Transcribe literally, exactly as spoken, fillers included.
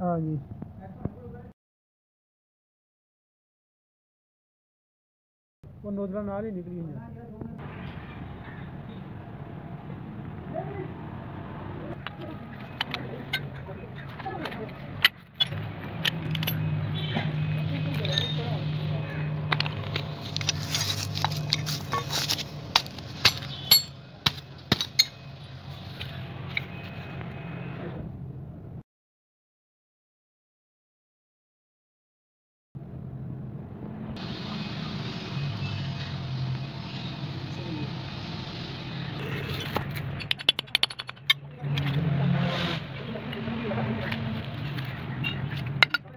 हाँ जी वो नोजला नाल ही निकली है